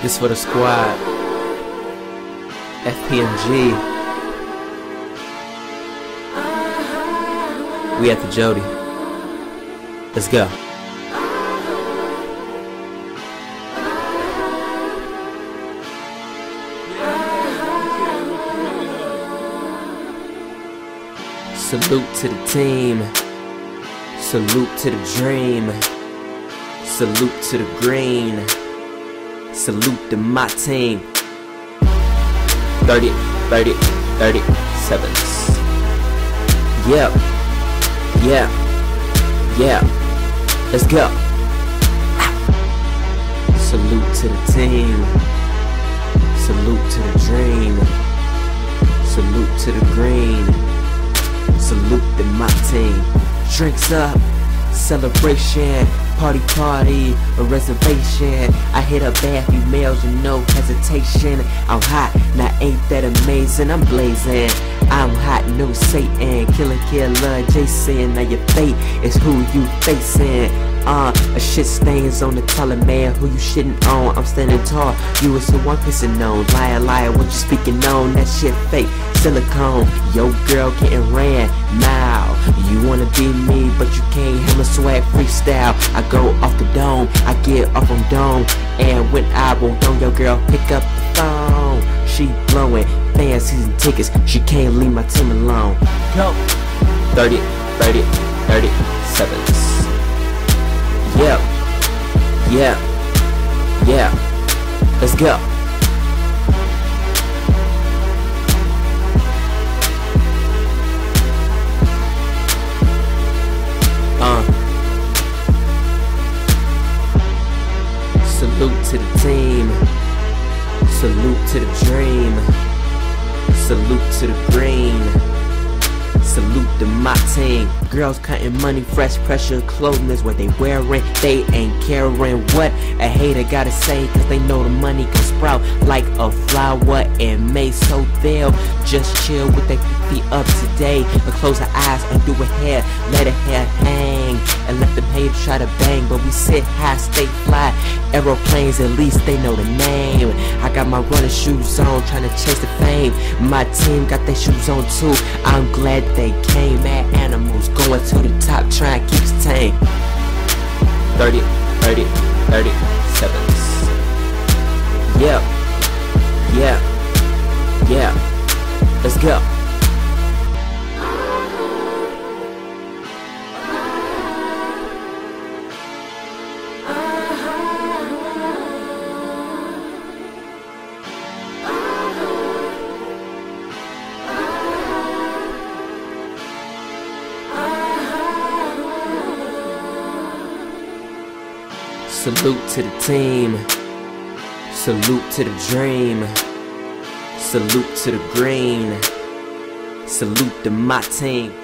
This for the squad. FPMG. We at the Jody. Let's go. Salute to the team. Salute to the dream. Salute to the green. Salute to my team. 30 sevens. Yeah. Let's go. Salute to the team. Salute to the dream. Salute to the green. Salute to my team. Drinks up, celebration, party, a reservation. I hit up bad females with no hesitation. I'm hot, now ain't that amazing? I'm blazing, I'm hot, no Satan. Killer, Jason, now your fate is who you facing. A shit stains on the color, man, who you shitting on? I'm standing tall, you is who I'm pissing on. Liar, what you speaking on? That shit fake, silicone. Yo girl getting ran, now you wanna be me, but you can't handle my swag freestyle. I go off the dome, I get off on dome, and when I won't dome, yo girl pick up the phone. She blowing fans, season tickets, she can't leave my team alone. Go 30 sevens. Yeah, let's go. Salute to the team. Salute to the dream. Salute to the green. Salute to my team. Girls cutting money, fresh pressure, clothing is what they wearing. They ain't caring what a hater gotta say, cause they know the money can sprout like a flower in May. So they'll just chill with their feet up today, but close their eyes, undo her hair, let her hair hang, and let the page try to bang. But we sit high, stay fly, aeroplanes, at least they know the name. I got my running shoes on, tryna chase the fame. My team got their shoes on too, I'm glad they came. Mad animals going to the top, trying to keep us tame. 30 sevens. Yeah, let's go. Salute to the team. Salute to the dream. Salute to the green. Salute to my team.